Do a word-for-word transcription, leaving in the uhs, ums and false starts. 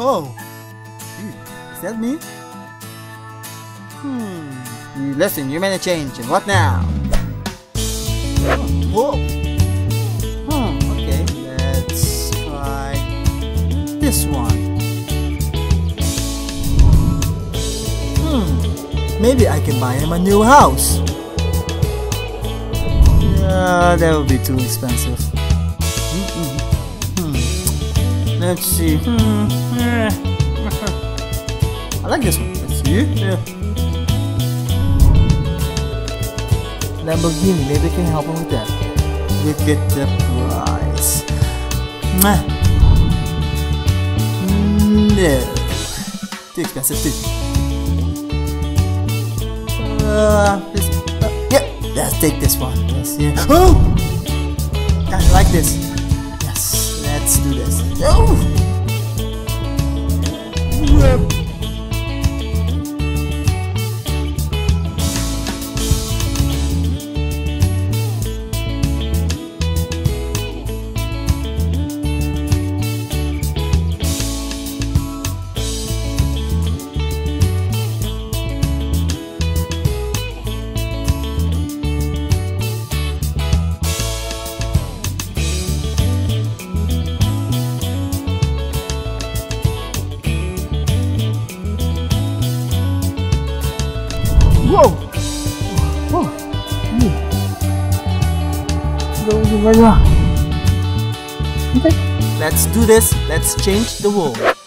Oh, is that me? Hmm. Listen, you made a change, and what now? Whoa. Hmm. Okay, let's try this one. Hmm. Maybe I can buy him a new house. Uh, that would be too expensive. Hmm. Let's see. Hmm. I like this one. Let's see. Yeah. Lamborghini. Maybe we can help him with that. Look at the price. No. Too expensive too. Uh, this. Uh, yeah. Let's take this one. Yes, yeah. Oh! I like this. Yes, let's do this. Oh! Let's do this, let's change the world.